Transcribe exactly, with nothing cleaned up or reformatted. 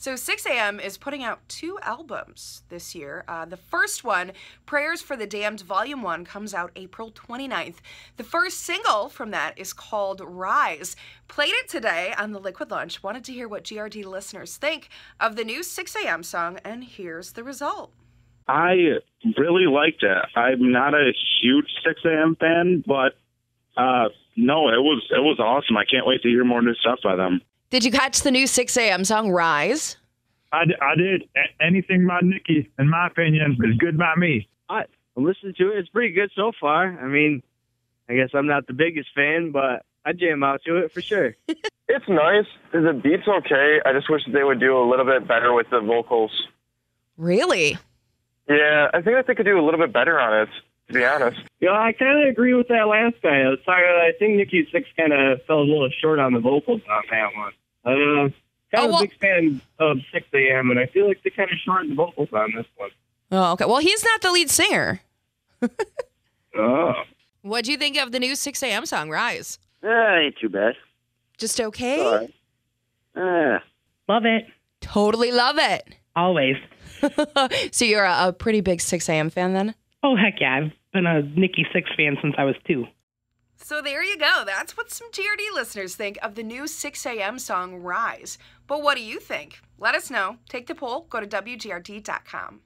So six A M is putting out two albums this year. Uh, the first one, Prayers for the Damned Volume one, comes out April twenty-ninth. The first single from that is called Rise. Played it today on the Liquid Lunch. Wanted to hear what G R D listeners think of the new six A M song, and here's the result. I really liked it. I'm not a huge six A M fan, but uh, no, it was, it was awesome. I can't wait to hear more new stuff by them. Did you catch the new six A M song, Rise? I, I did. A- anything by Nikki, in my opinion, is good by me. I listened to it. It's pretty good so far. I mean, I guess I'm not the biggest fan, but I jam out to it for sure. It's nice. The beat's okay. I just wish they would do a little bit better with the vocals. Really? Yeah, I think that they could do a little bit better on it, to be honest. Yeah, you know, I kind of agree with that last guy. I was talking, I think Nikki Sixx kind of fell a little short on the vocals on that one. Uh, kind of oh, well, a big fan of six A M, and I feel like they kind of shortened the vocals on this one. Oh, okay. Well, he's not the lead singer. Oh. What do you think of the new six A M song, Rise? Uh, ain't too bad. Just okay? Sorry. Uh, love it. Totally love it. Always. So you're a, a pretty big six A M fan then? Oh, heck yeah. I've been a Nikki Sixx fan since I was two. So there you go. That's what some G R D listeners think of the new six A M song, Rise. But what do you think? Let us know. Take the poll. Go to W G R D dot com.